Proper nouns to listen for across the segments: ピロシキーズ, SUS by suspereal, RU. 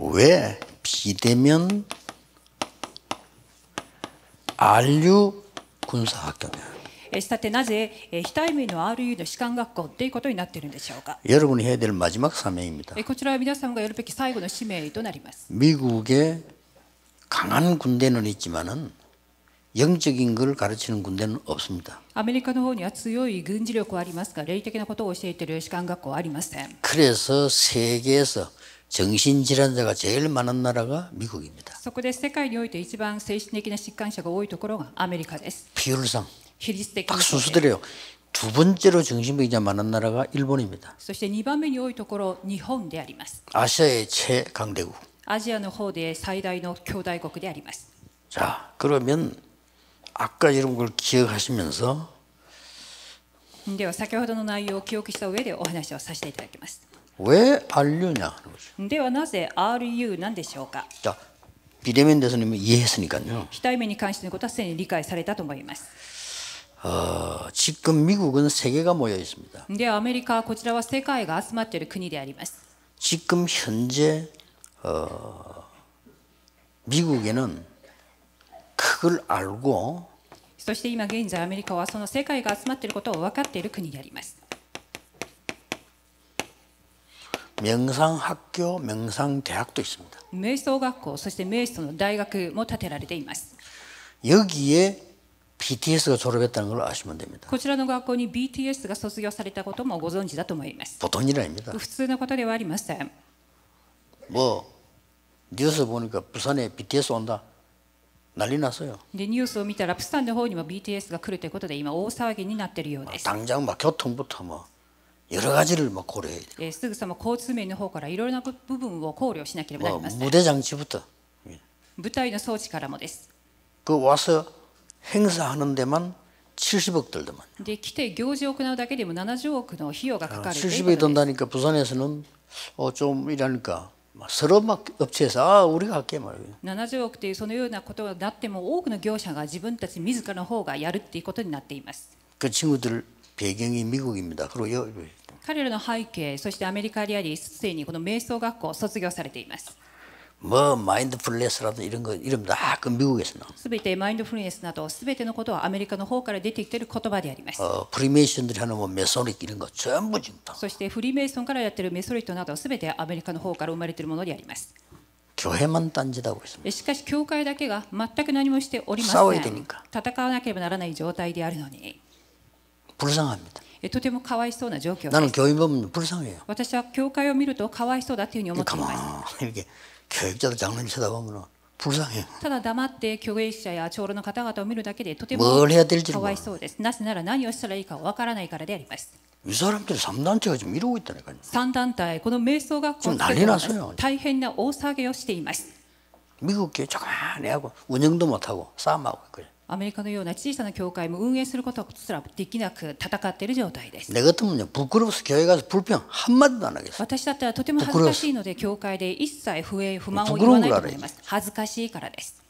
왜 비대면 RU 군사학교냐? したてなぜ非対面の RU の士官学校ということになっているんでしょうか。こちらは皆さんがやるべき最後の使命となります。미국의강한군대는있지만은영적인걸가르치는군대는없습니다。アメリカの方には強い軍事力はありますが、霊的なことを教えている士官学校はありません。그래서 세계에서 정신질환자가 제일 많은 나라가 미국입니다. 비율상 박수수 드려요. 두 번째로 정신병자 많은 나라가 일본입니다. 아시아의 최강대국. 자, 그러면 아까 이런 걸 기억하시면서 왜 RU냐? 자, 비대면 대선님이 이해했으니까요. 지금 미국은 세계가 모여 있습니다. 지금 현재 미국에는 그걸 알고 명상학교, 명상대학도 있습니다. 여기에 BTS가 졸업했다는 걸 아시면 됩니다. 보통 일 아닙니다. 뭐 뉴스 보니까 부산에 BTS 온다 난리 났어요. 당장 막 교통부터 뭐 여러 가지를 막 고려해야 돼요. 뭐 무대 장치부터. 그 와서 행사하는 데만 70억 들더만. 70억이 든다니까 부산에서는 좀 이러니까 서로 막 업체에서 아 우리가 할게 말이에요. 70억っていうそのようなことがなっても多くの業者が自分たち自らの方がやるっていうことになっています。그 친구들 배경이 미국입니다. 그리고 彼らの背景、そしてアメリカにありすでにこの瞑想学校を卒業されています。 뭐 마인드풀니스라든지 이런 거 이름 다 그 미국에서 나와. 全てマインドフルネスなど全てのことはアメリカの方から出てきている言葉であります。 프리메이션들이 하는 뭐 메소닉 이런 거 전부 진짜. そしてフリーメイソンからやっているメソニットなど全てアメリカの方から生まれているものであります。 교회만 딴짓하고 있습니다. しかし教会だけが全く何もしておりません。 싸워야 되니까. 戦わなければならない状態であるのに。 불쌍합니다. とてもかわいそうな状況です。 나는 교회 보면 불쌍해요. 私は教会を見るとかわいそうだというふうに思っています。 교육자들 장난 쳐다보면 불쌍해요. 뭘 해야 될지 몰라요. 이 사람들이 3단체가 지금 이러고 있다니까요. 지금 난리 났어요. 미국 교회 조그만 애하고 운영도 못하고 싸움하고 그래. アメリカのような小さな教会も運営することすらできなく戦っている状態です。내가とても恥ずかしいので教会で一切不平不満を言わないと思います。恥ずかしいからです。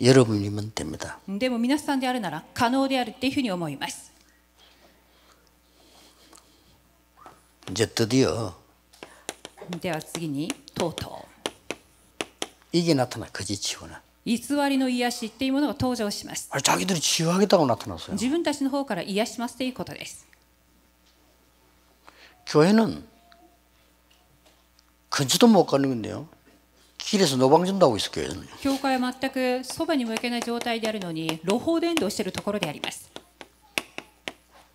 여러분이 믿으면 됩니다。でも皆さんであるなら可能であるっていうふうに思います。 偽りの癒しっていうものが登場します。自分たちの方から癒しますということです。교회는 근처도 못 가는 건데요. 길에서 노방전도 하고 있어요. 교회는. 교회는 全くそばにも行けない状態であるのに路方伝道しているところであります。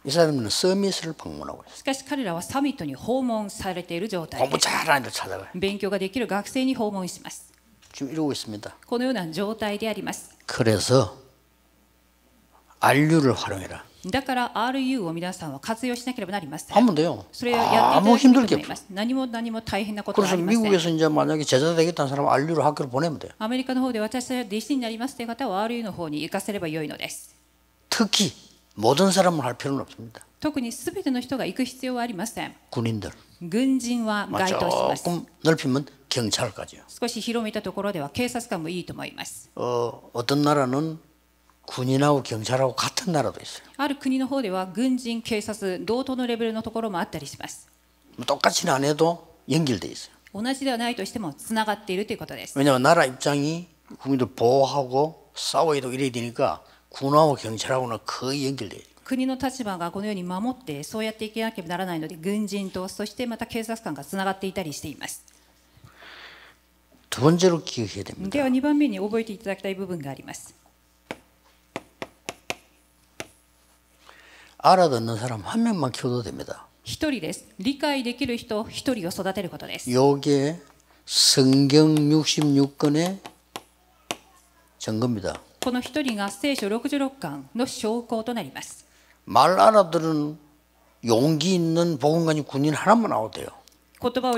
이 사람들은 서밋을 방문하고 있어요. 공부 잘하는 데 찾아가요. 지금 이러고 있습니다. 그래서 RU를 활용해라. 하면 돼요. 아무 힘들게 없어요. 그래서 미국에서 이제 만약에 제자 되겠다는 사람은 RU를 학교를 보내면 돼요. 특히 모든 사람은 할 필요는 없습니다. 군인들. 조금 넓히면 경찰까지요. 어떤 나라는 군인하고 경찰하고 같은 나라도 있어요. 똑같이는 안 해도 연결돼 있어요. 同じではないとしてもつながっているということです。왜냐하면나라입장이국민들보호하고싸워야되고이래야되니까군하고경찰하고는거의연결돼요。国の立場がこのように守ってそうやっていけなければならないので、軍人とそしてまた警察官がつながっていたりしています。では2番目に覚えていただきたい部分があります。一人です。理解できる人一人を育てることです。これこの一人が聖書66巻の証拠となります。言葉を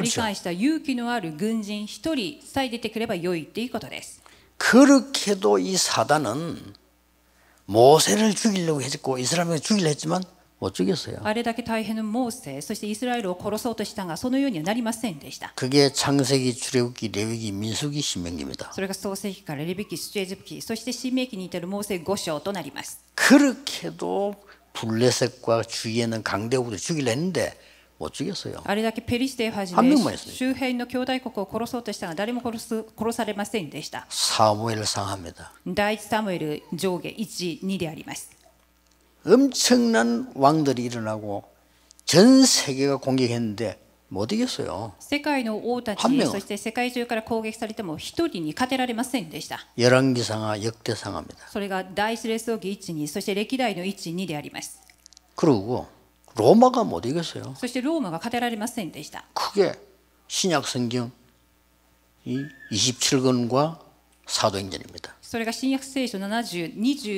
理解した勇気のある軍人一人さえ出てくれば良いということです。그렇게도이사단은모세를죽이려고했고이스라엘을죽이려했지만못죽였어요。あれだけ大変なモーセ、そしてイスラエルを殺そうとしたがそのようにはなりませんでした。그게창세기출애굽기레위기민수기신명기입니다。それが創世記からレビ記、出エジプ記、そして新明記に至るモーセ5章となります。그렇게도블레셋과주위에는강대국을죽이려했는데못죽였어요。あれだけペリシテをはじめ周辺の兄弟国を殺そうとしたが誰も殺されませんでした。사무엘상합니다。第一サムエル上下1、2であります。엄청난왕들이일어나고전세계가공격했는데못이겼어요。世界の王たち、そして世界中から攻撃されても一人に勝てられませんでした。열왕기상하역대상합니다。それが第一列王記1、2、そして歴代の1、2であります。그리고ローマが못 이겼어요。そしてローマが勝てられませんでした。그게신약성경이27권과사도행전입니다。それが新約聖書70、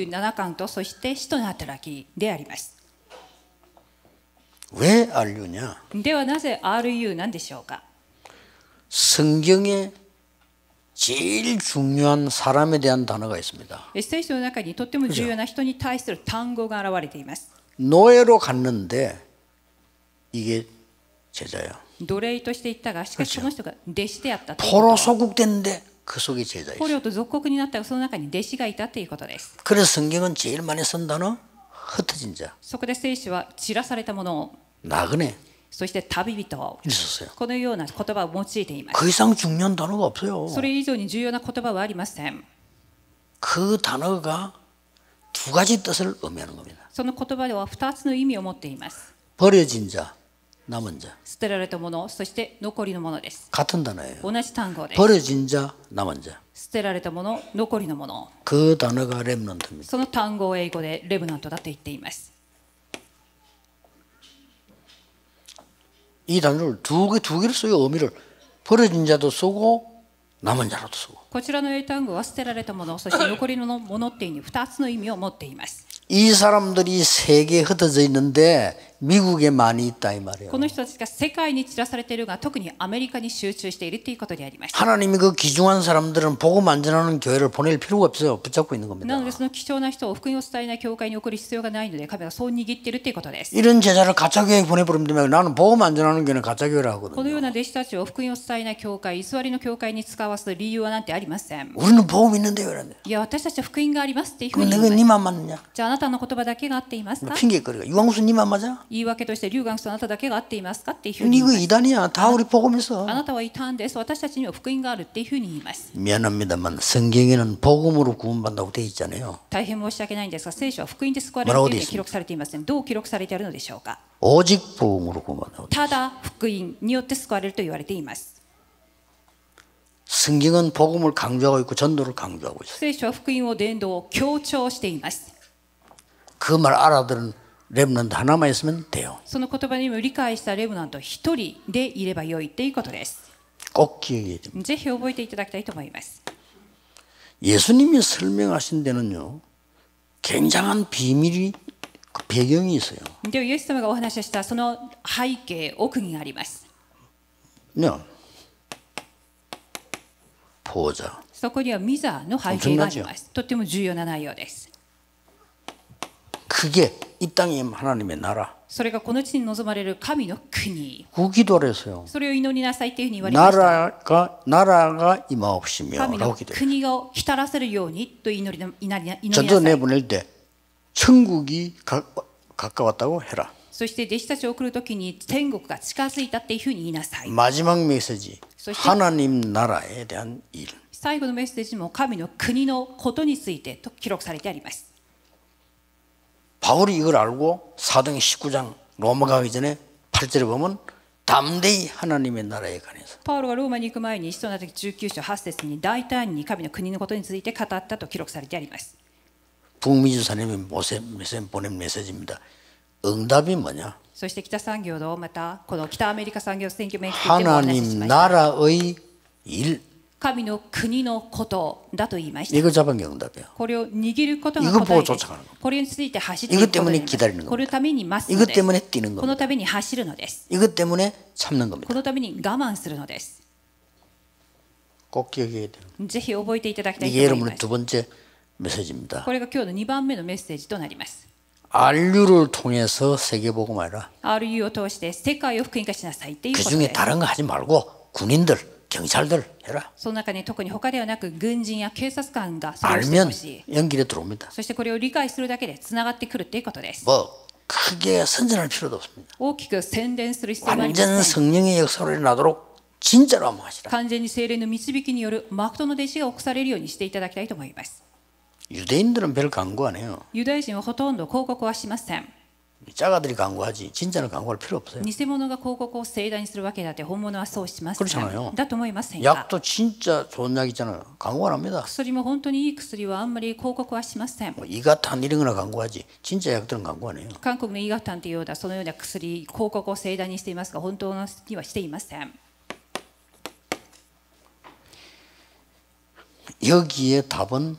27巻とそして使徒の働きであります。왜 RU 냐？ではなぜ RU なんでしょうか？성경에제일중요한사람에대한단어가있습니다。聖書の中にとっても重要な人に対する単語が現れています。노예로갔는데이게제자야。奴隷として行ったが、しかしその人が弟子であった。포로소국됐는데그속에제자였어요。捕虜と属国になったが、その中に弟子がいたということです。그래서성경은제일많이쓴단어흩어진 자。そこで聖書は散らされたものを。나그네。そして旅人を。このような言葉を用いています。그이상중요한단어가없어요。それ以上に重要な言葉はありません。그단어가두가지뜻을의미하는겁니다。その言葉では2つの意味を持っています。버려진 자、남은 자。捨てられたもの、そして残りのものです。같은 단어예요。同じ単語です。버려진 자、남은 자。捨てられたもの、残りのもの。그단어가렘넌트입니다。その単語を英語でレブナントだと言っています。이단어를두 개를 써요。의미를 버려진 자도 쓰고。こちらの英単語は捨てられたもの、そして残りのものっていう2つの意味を持っています。この人たちが世界に散らされているが、特にアメリカに集中しているということであります。なので、その貴重な人を福音を伝えない教会に送る必要がないので、神はそう握っているということです。このような弟子たちを福音を伝えない教会、偽りの教会に使わす理由はなんてありません。いや、私たちは福音がありますっていうふうに言います。じゃあ、あなたの言葉だけが合っていますか？言い訳として、龍眼とあなただけが合っていますかっていうふうに言います。あなたは異端です。私たちには福音があるっていうふうに言います。大変申し訳ないんですが、聖書は福音で救われるというふうに記録されていません。どう記録されているのでしょうか？ただ、福音によって救われると言われています。聖書は福音を伝道を強調しています。その言葉にも理解したレブナント一人でいればよいということです。ぜひ覚えていただきたいと思います。イエス님이 설명하신 데는요、굉장한 비밀이、배경이 있어요。で、イエス様がお話ししたその背景、奥義があります。そこにはミザの背景があります。とても重要な内容です。それがこの地に望まれる神の国。それを祈りなさいというふうに言われました。神の国を浸らせるようにと祈りなさい。そして弟子たちを送るときに天国が近づいたというふうに言いなさい。そして最後のメッセージも神の国のことについてと記録されてあります。パウロは이걸알고4장19장로마가기전에8절에보면담대히하나님의나라에관해서パウロがローマに行く前に使徒の時19章8節に大胆に神の国のことについて語ったと記録されてあります。북미주사님이보낸메시지입니다응답이뭐냐そして北産業のまたこの北アメリカ産業選挙メンバーでお話ししました。神の国のことだと言いました。これを握ることが答えです。これについて走っていくことです。このために待つのです。このために走るのです。このために我慢するのです。ぜひ覚えていただきたいと思います。これが今日の2番目のメッセージとなります。RU를 통해서 세계복음화해라. RUを通して世界を福音化しなさいっていうことです。그중에 다른 거 하지 말고 군인들 경찰들 해라. その中に特に他ではなく軍人や警察官がそれをしてほしい。 알면 연결이 들어옵니다. そしてこれを理解するだけでつながってくるっていうことです。뭐 크게 선전할 필요도 없습니다. 大きく宣伝する必要はありません。완전 성령의 역사로 일어나도록 진짜로 한번 하시라. 完全に聖霊の導きによるマクトの弟子が起こされるようにしていただきたいと思います。 유대인들은 별 광고 안 해요. 유대인은 ほとんど広告はしません. 짜가들이 광고하지 진짜는 광고할 필요 없어요. 偽物が 광고를 盛大にするわけだって 本物は そうします。그렇잖아요. だと思いませんか? 약도 진짜 좋은 약이잖아요. 광고 안 합니다. 薬も 本当にいい薬は あんまり 広告はしません. 이가탄 이런 거나 광고하지 진짜 약들은 광고 안 해요. 한국의 이가탄っていうような そのような薬 広告を 盛大にしていますが 本当にはしていません. 여기에 답은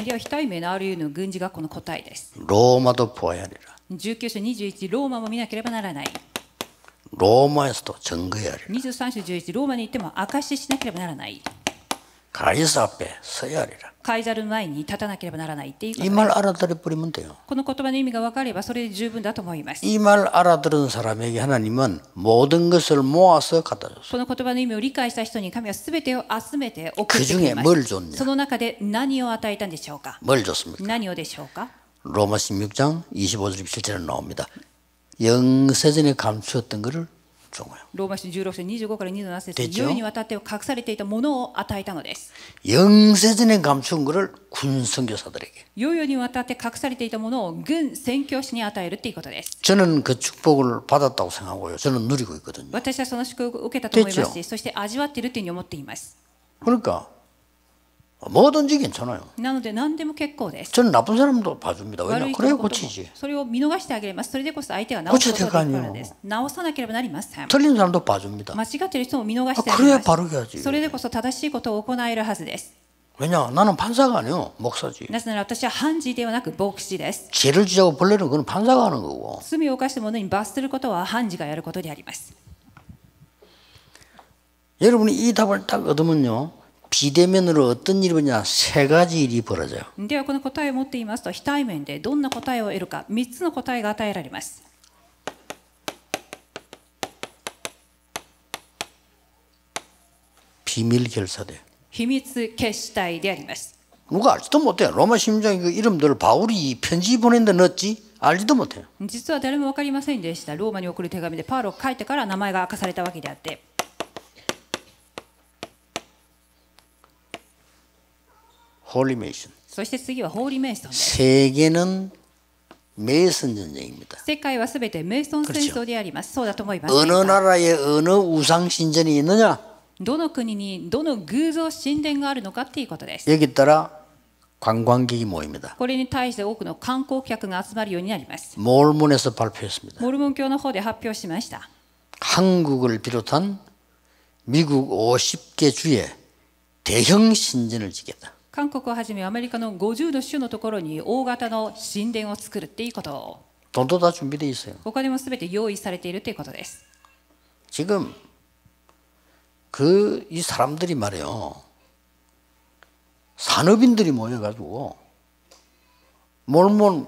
非対面の RU の軍事学校の答えです。ローマとポアやれら。19章21、ローマも見なければならない。ローマへと全部やれら。23章11、ローマに行っても証ししなければならない。カイザーペセやれら。カイザル前に立たなければならないっていうことです。この言葉の意味が分かればそれで十分だと思います。この言葉の意味を理解した人に神はすべてを集めて送ってくれます。その中で何を与えたんでしょうか。何をでしょうか。ローマ16章25절27절에 나옵니다。영세전에감추었던것을ローマ書16章25から27節、世にわたって隠されていたものを与えたのです。世にわたって隠されていたものを軍宣教師に与えるということです。私はその祝福を受けたと思いますし、そして味わっているというふうに思っています。なので何でも結構です。悪い人もそれを見逃してあげれます。それでこそ相手が直すことができるのです。直さなければなりません。間違っている人も見逃してあげます。それでこそ正しいことを行えるはずです。なぜなら私は判事ではなく牧師です。罪を犯した者に罰することは判事がやることであります。여러분이이답을딱얻으면요 비대면으로 어떤 일이 벌어지냐 세 가지 일이 벌어져요. 근데 이答えを 持っていますと 非対面で どんな 答えを 得るか 3つの 答えが 与えられます. 비밀 결사대. 秘密結社体であります. 누가 알지도 못해요. 로마 심장의 그 이름들을 바울이 편지 보낸데 넣었지 알지도 못해요. 実は誰もわかりませんでした. 로마에 送る手紙で パウロを書いてから名前が明かされたわけであって. 홀리 메이슨. そして次はホーリーメイソンです。 메이슨 전쟁입니다. 그렇죠. 어느 나라에 어느 우상 신전이 있느냐? 여기 따라 관광객이 모입니다. 몰몬에서 발표했습니다. 한국을 비롯한 미국 50개 주에 대형 신전을 짓겠다.韓国をはじめアメリカの50の州のところに大型の神殿を作るっていうことを。お金もすべて用意されているということです。今、この사람들이 말이요、산업인들이 모여가지고 몰몬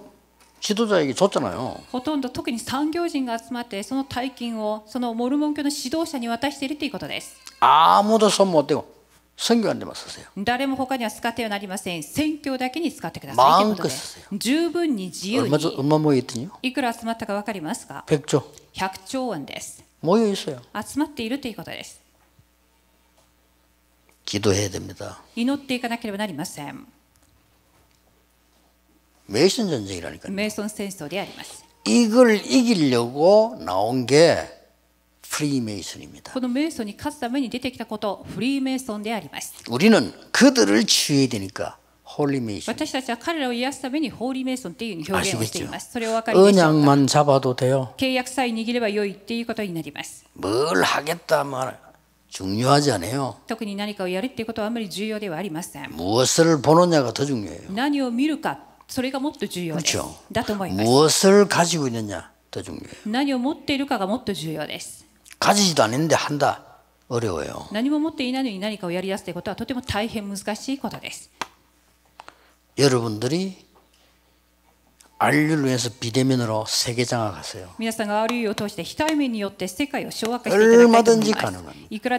指導者에게 줬잖아요. ほとんど特に産業人が集まってその大金をそのモルモン教の指導者に渡しているということです。아무도 손 못 대고誰も他には使ってはなりません。宣教だけに使ってくださいということで。十分に自由に。いくら集まったか分かりますか？100兆円です。集まっているということです。 기도해야 됩니다. 메이슨 전쟁이라니까요. 이걸 이기려고 나온 게 프리메이슨입니다. 우리는 그들을 치유해야 되니까 홀리메이슨. 아시겠죠? 언약만 잡아도 돼요. 뭘 하겠다 말이에요. 중요하지 않아요. 무엇을 보느냐가 더 중요해요. 그렇죠. 무엇을 가지고 있느냐 더 중요해요. 가지지도 않는데 한다. 어려워요. 여러분들이 RU를 위해서 비대면으로 세계 장악하세요. 얼마든지 가능합니다.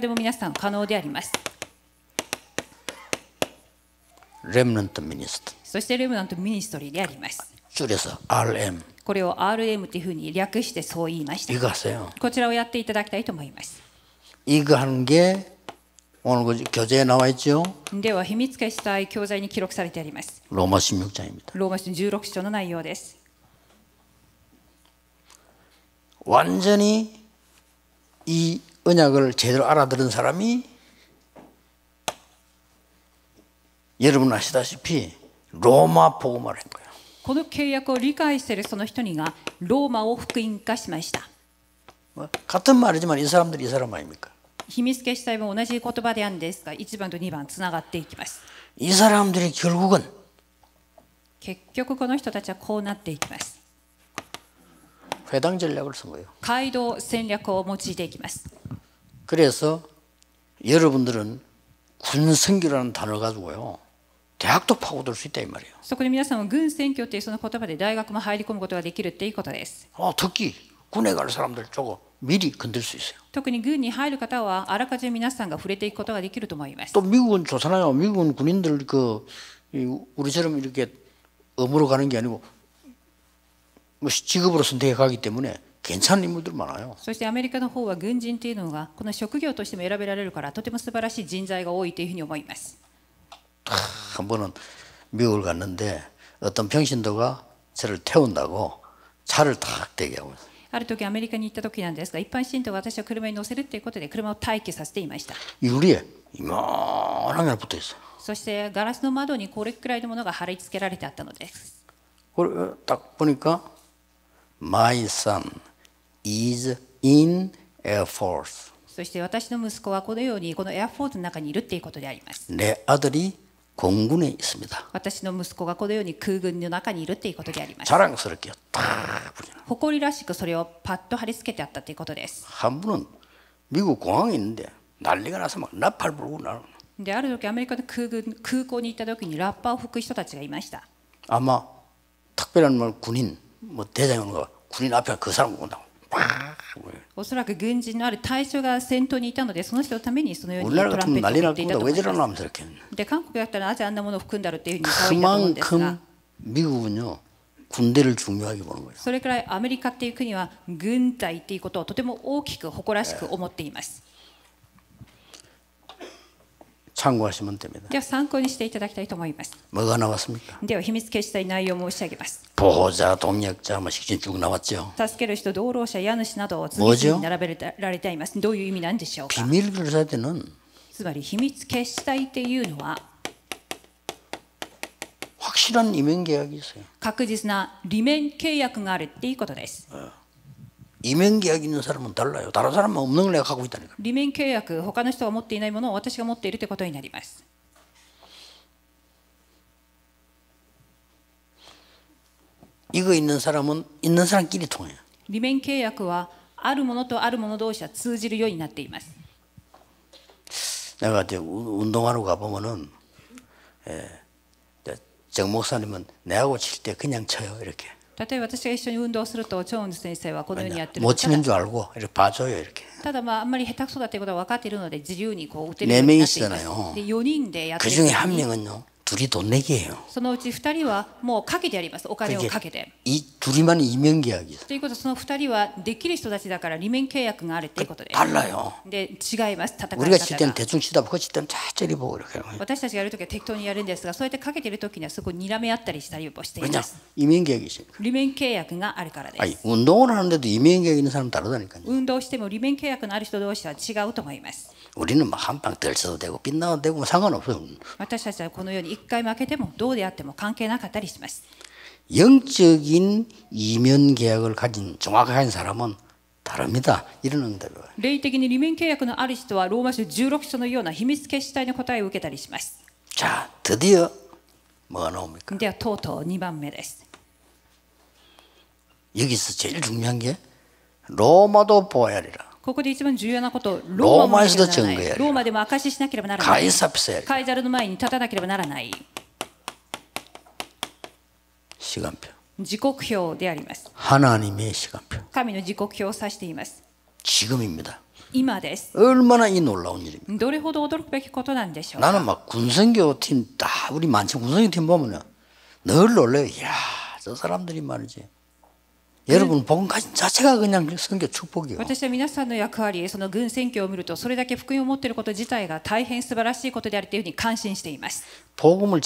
렘넌트 미니스트. 줄여서 RM. 이거 하세요. 이거 하는 게 오늘 교재에 나와 있죠. 로마 16장입니다. 완전히 이 언약을 제대로 알아들은 사람이 여러분 아시다시피 로마 복음을 한 거예요. この契約を理解しているその人にがローマを福音化しました. 같은 말이지만 이 사람들이 이 사람 아닙니까? 秘密結社も同じ言葉であるんですが1番と2番つながっていきます. 이 사람들이 결국은 結局この人たちはこうなっていきます. 회당 전략을 쓴 거예요. 街道戦略を用いていきます. 그래서 여러분들은 군선교라는 단어 가지고요. 대학도 파고들 수 있다 이 말이에요. 특히 군에 갈 사람들 조금 미리 건들 수 있어요. 또 미국은 좋잖아요. 미국은 군인들 그 우리처럼 이렇게 업으로 가는 게 아니고 뭐 직업으로 선택해 가기 때문에 괜찮은 인물들 많아요. 그래서 아메리카의 호와 군인っていうのが この職業としても選べられるからとても素晴らしい人材が多いというふうに思います. 한 번은 미국을 갔는데 어떤 평신도가 저를 태운다고 차를 탁 대게 하고 있어요. 유리에 이만한 게 붙어 있어요. 그걸 딱 보니까 My son is in Air Force. そして私の息子はこのようにこのエアフォースの中にいるということであります。내 아들이 공군에 있습니다. 私の息子がこのように空軍の中にいるということであります。 자랑스럽게 딱 붙여요. 誇りらしくそれをパッと貼り付けてあったということです。한 분은 미국 공항에 있는데 난리가 나서 막 나팔 불고 나는. である時アメリカの空港に行った時にラッパを吹く人たちがいました。 아마 특별한 말 군인 뭐 대장인가 군인 앞에 그 사람 온다고. おそらく軍人のある大将が先頭にいたのでその人のためにそのようにトランペットを吹いていたと思うんですが。 미국은요 군대를 중요하게 보는 거예요. それからアメリカっていう国は軍隊っていうことをとても大きく誇らしく思っています。 참고하시면 됩니다. 뭐가 나왔습니까? 보호자, 동역자, 뭐 식신 쭉 나왔죠. 뭐죠? 비밀결사대는 확실한 이면계약이 있어요. 이면 계약이 있는 사람은 달라요. 다른 사람은 없는 걸 내가 갖고 있다니까. 이면 계약, 他の人が持っていないものを私が持っているということになります. 이거 있는 사람은 있는 사람끼리 통해요. 이면 계약は あるものとあるもの同士は通じるようになっています. 내가 이제 운동하러 가보면은 정 목사님은 내하고 칠 때 그냥 쳐요 이렇게. 例えば私が一緒に運動するとチョーンズ先生はこのようにやってる。持ち面줄 알고、이렇게 봐줘요、이렇게。ただまああんまり下手くそだということは分かっているので自由にこう打てるようになっています。で4人でやってる。 그중에 한 명은요. そのうち2人はもうかけてあります。お金をかけて。ということはその2人はできる人たちだから利免契約があるということです。で違います。戦い方が。私たちがやるときは適当にやるんですが、そうやってかけているときにはすごいにらめ合ったりしたりをしています。利免契約があるからです。運動しても利免契約のある人同士は違うと思います。私たちはこのように一回負けてもどうであっても関係なかったりします。霊的に利免契約のある人はローマ書16章のような秘密決死体の答えを受けたりします。ではとうとう2番目です。ここで一番重要なこと、ローマもならない。ローマでも証ししなければならない。カイザルの前に立たなければならない。時刻表であります。神の時刻表を指しています。今です。どれほど驚くべきことなんでしょうか。私は皆さんの役割、その軍宣教を見ると、それだけ福音を持っていること自体が大変素晴らしいことであるというふうに感心しています。福音をま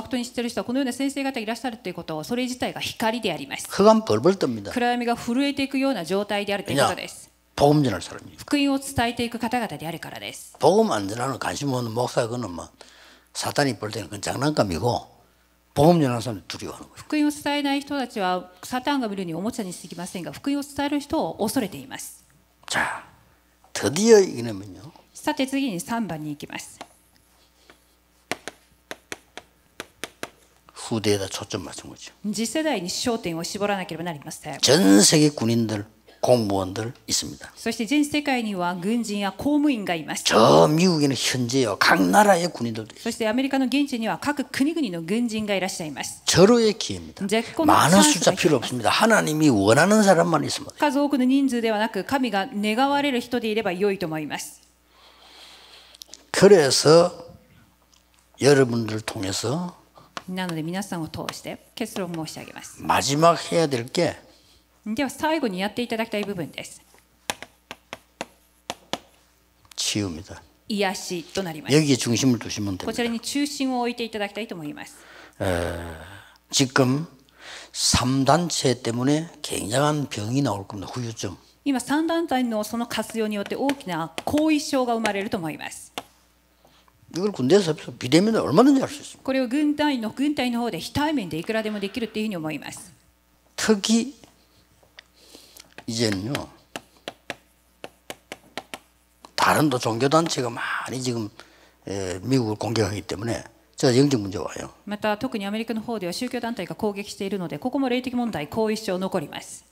ことに知っている人は、このような先生方がいらっしゃるということを、それ自体が光であります。暗闇が震えていくような状態であるということです。福音を伝えていく方々であるからです。福音を伝えない人たちはサタンが見るにおもちゃに過ぎませんが、福音を伝える人を恐れています。さて次に3番に行きます。次世代に焦点を絞らなければなりません。そして全世界には軍人や公務員がいます。そしてアメリカの現地には各国々の軍人がいらっしゃいます。数多くの人数ではなく、神が願われる人でいれば良いと思います。なので皆さんを通して結論を申し上げます。では最後にやっていただきたい部分です。癒しとなります。こちらに中心を置いていただきたいと思います。今3団体のその活用によって大きな後遺症が生まれると思います。これを軍隊の方で非対面でいくらでもできるというふうに思います。また特にアメリカの方では宗教団体が攻撃しているので、ここも霊的問題、後遺症残ります。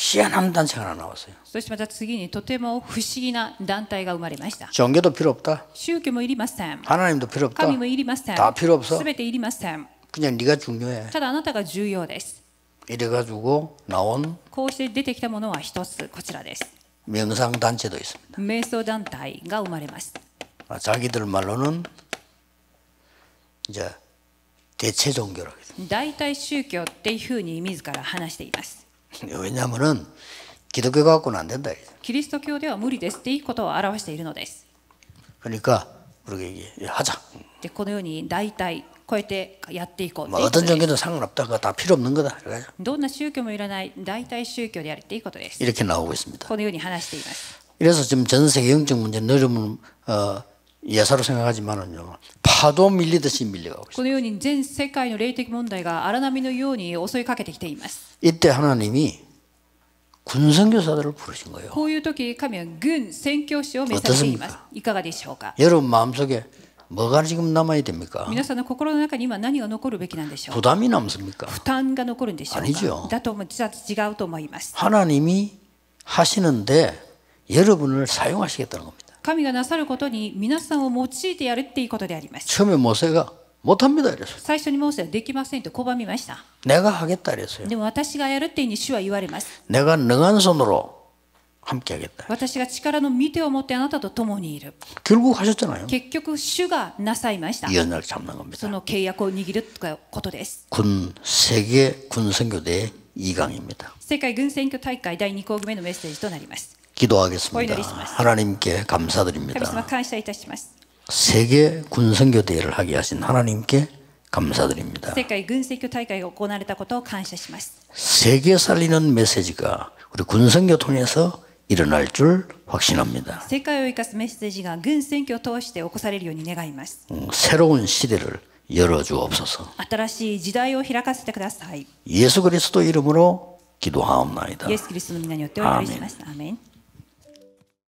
そしてまた次にとても不思議な団体が生まれました。宗教もいりません。神もいりません。すべていりません。ただあなたが重要です。こうして出てきたものは一つ、こちらです。瞑想団体が生まれます。代替宗教っていうふうに自ら話しています。キリスト教では無理ですっていうことを表しているのです。でこのように大体こうやってやっていこう。どんな宗教もいらない、大体宗教であるっていうことです。このように話しています。このように全世界の霊的問題が荒波のように襲いかけてきています。こういう時、神は軍宣教師を召されています。いかがでしょうか。皆さんの心の中に今何が残るべきなんでしょうか。負担が残るんでしょうか。だとも違うと思います。神がなさることに皆さんを用いてやるっていうことであります。最初にモーセはできませんと拒みました。でも私がやるってに主は言われます。私が力の御手を持ってあなたと共にいる。結局、主がなさいました。その契約を握るということです。世界軍選挙大会第2項目のメッセージとなります。お祈りします。神様感謝いたします。世界軍選挙大会が行われたことを感謝します。世界を살리는メッセージが軍選挙を通して世界を生かすメッセージが軍選挙を通して起こされるように願います。新しい時代を開かせてください。イエス・キリストの皆によってお祈りします。アーメン。